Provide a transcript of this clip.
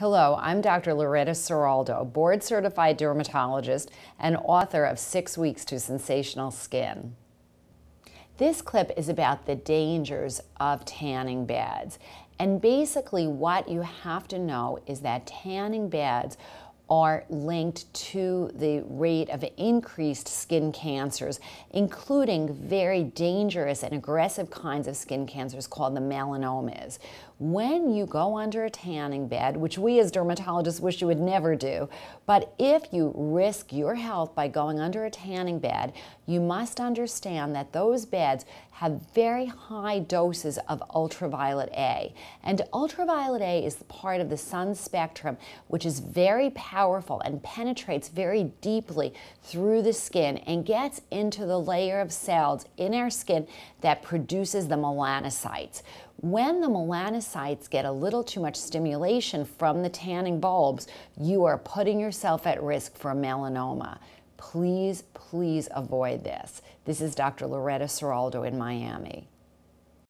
Hello, I'm Dr. Loretta Seraldo, board-certified dermatologist and author of 6 Weeks to Sensational Skin. This clip is about the dangers of tanning beds. And basically what you have to know is that tanning beds are linked to the rate of increased skin cancers, including very dangerous and aggressive kinds of skin cancers called the melanomas. When you go under a tanning bed, which we as dermatologists wish you would never do, but if you risk your health by going under a tanning bed, you must understand that those beds have very high doses of ultraviolet A. And ultraviolet A is part of the sun spectrum, which is very powerful and penetrates very deeply through the skin and gets into the layer of cells in our skin that produces the melanocytes. When the melanocytes get a little too much stimulation from the tanning bulbs, you are putting yourself at risk for melanoma. Please, please avoid this. This is Dr. Loretta Seraldo in Miami.